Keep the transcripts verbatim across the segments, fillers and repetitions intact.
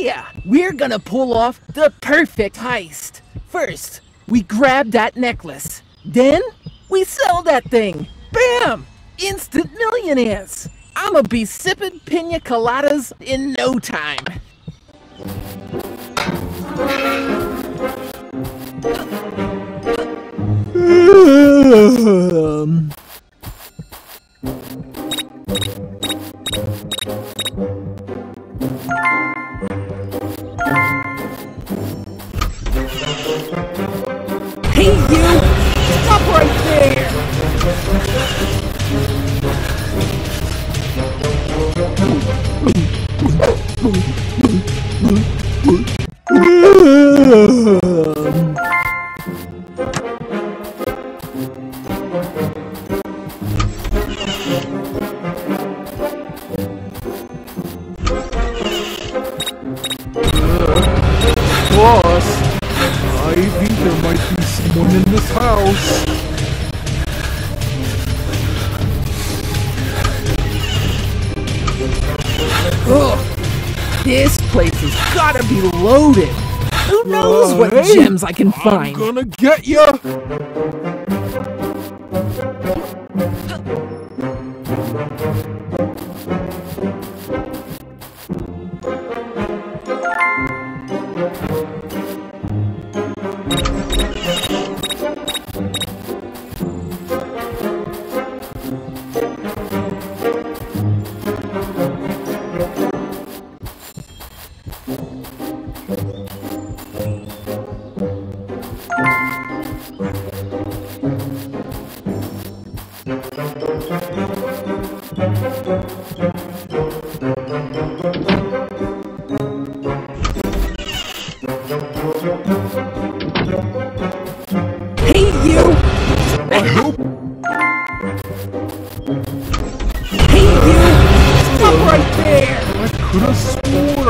Yeah, we're gonna pull off the perfect heist. First, we grab that necklace. Then, we sell that thing. Bam! Instant millionaires. I'ma be sipping pina coladas in no time. Um. Hey, you! Stop right there! Boss, I think there might be someone in this house. Ugh, this place has gotta be loaded. Who knows what uh, hey, gems I can find? I'm gonna get ya!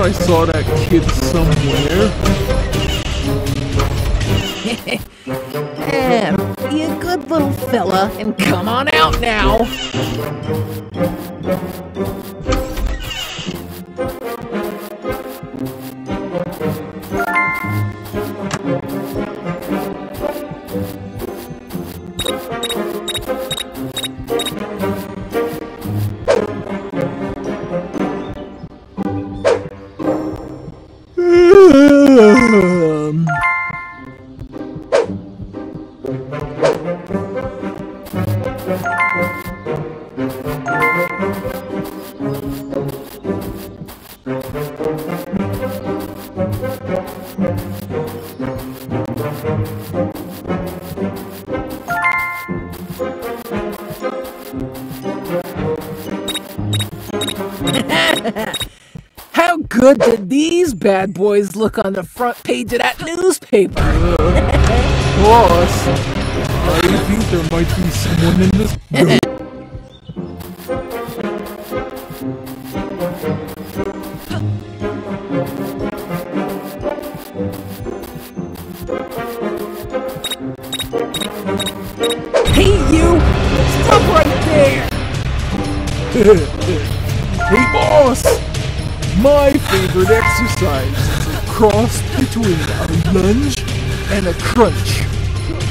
I saw that kid somewhere. Yeah, be a good little fella and come on out now. How good did these bad boys look on the front page of that newspaper? Boss, uh, I think there might be someone in this room. Hey, you! Stop right there! Hey, boss! My favorite exercise is a cross between a lunge and a crunch.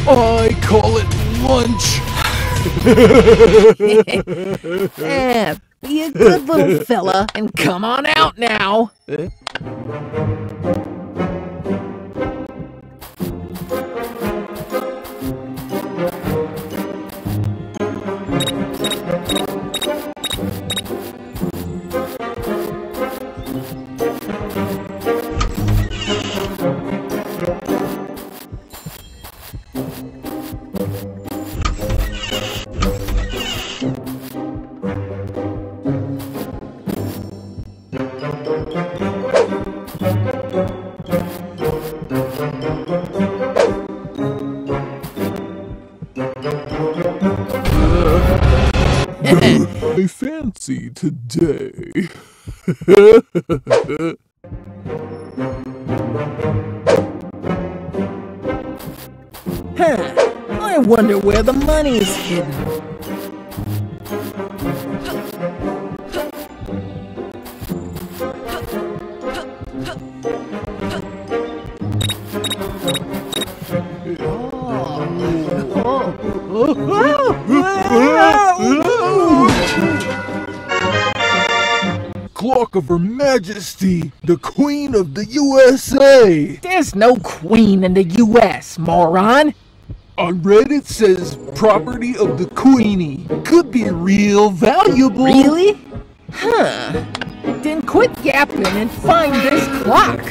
I call it lunch! Yeah, be a good little fella and come on out now! I fancy today. Huh, I wonder where the money is hidden. Huh. of Her Majesty, the Queen of the U S A. There's no queen in the U S, moron. On Reddit says property of the Queenie. Could be real valuable. Really? Huh. Then quit yapping and find this clock.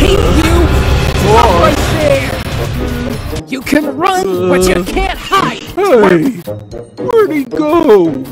Hey, you! Stop right there! You can run, uh, but you can't hide! Hey! Where'd he go?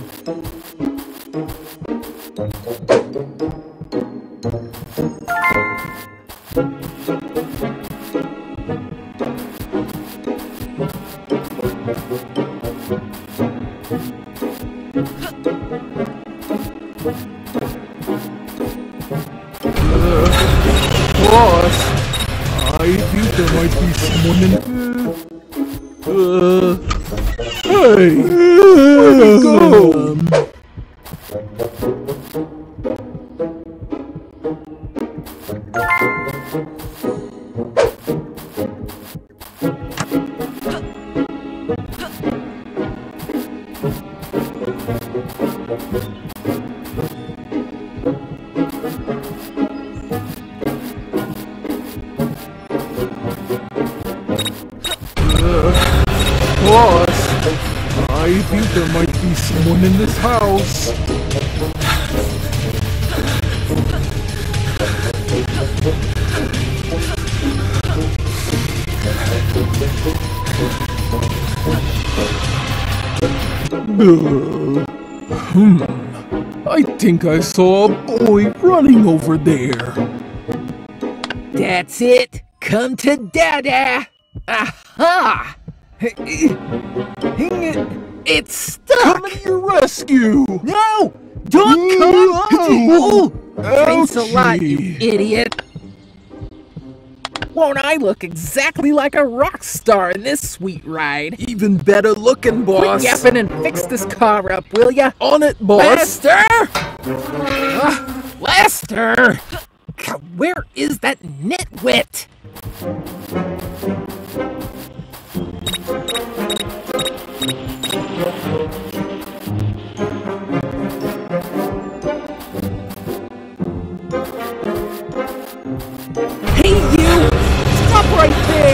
I think there might be someone in uh, uh, hey! Where'd he go? Um, I think there might be someone in this house. Uh, hmm. I think I saw a boy running over there. That's it. Come to Dada. Aha! It's stuck! Come to your rescue! No! Don't no. come! No. Thanks a lot, you idiot! Won't I look exactly like a rock star in this sweet ride? Even better looking, boss! Quit yapping and fix this car up, will ya? On it, boss! Lester! Uh, Lester! God, where is that nitwit? Right there!